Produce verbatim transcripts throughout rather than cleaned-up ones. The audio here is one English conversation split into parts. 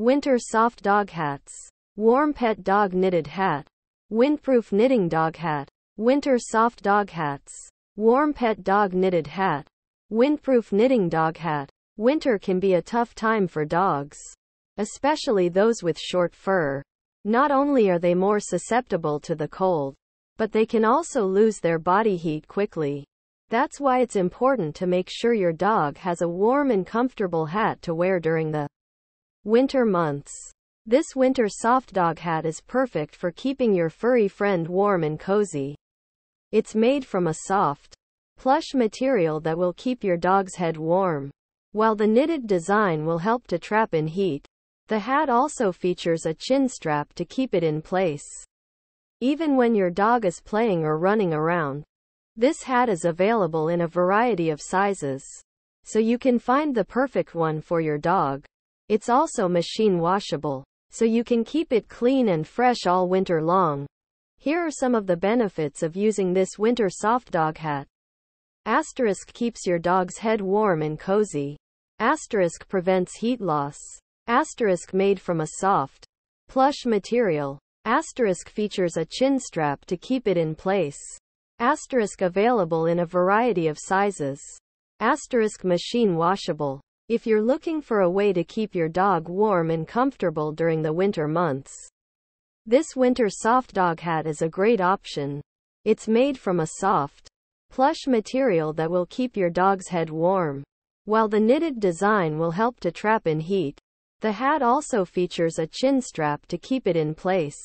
Winter soft dog hats. Warm pet dog knitted hat. Windproof knitting dog hat. Winter soft dog hats. Warm pet dog knitted hat. Windproof knitting dog hat. Winter can be a tough time for dogs, especially those with short fur. Not only are they more susceptible to the cold, but they can also lose their body heat quickly. That's why it's important to make sure your dog has a warm and comfortable hat to wear during the winter months. This winter soft dog hat is perfect for keeping your furry friend warm and cozy. It's made from a soft, plush material that will keep your dog's head warm, while the knitted design will help to trap in heat. The hat also features a chin strap to keep it in place. Even when your dog is playing or running around, this hat is available in a variety of sizes, so you can find the perfect one for your dog. It's also machine washable, so you can keep it clean and fresh all winter long. Here are some of the benefits of using this winter soft dog hat. Asterisk keeps your dog's head warm and cozy. Asterisk prevents heat loss. Asterisk made from a soft, plush material. Asterisk features a chin strap to keep it in place. Asterisk available in a variety of sizes. Asterisk machine washable. If you're looking for a way to keep your dog warm and comfortable during the winter months, this winter soft dog hat is a great option. It's made from a soft, plush material that will keep your dog's head warm, while the knitted design will help to trap in heat. The hat also features a chin strap to keep it in place.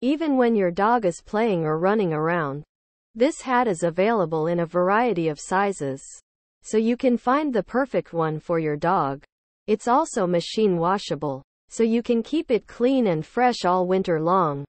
Even when your dog is playing or running around, this hat is available in a variety of sizes, so you can find the perfect one for your dog. It's also machine washable, so you can keep it clean and fresh all winter long.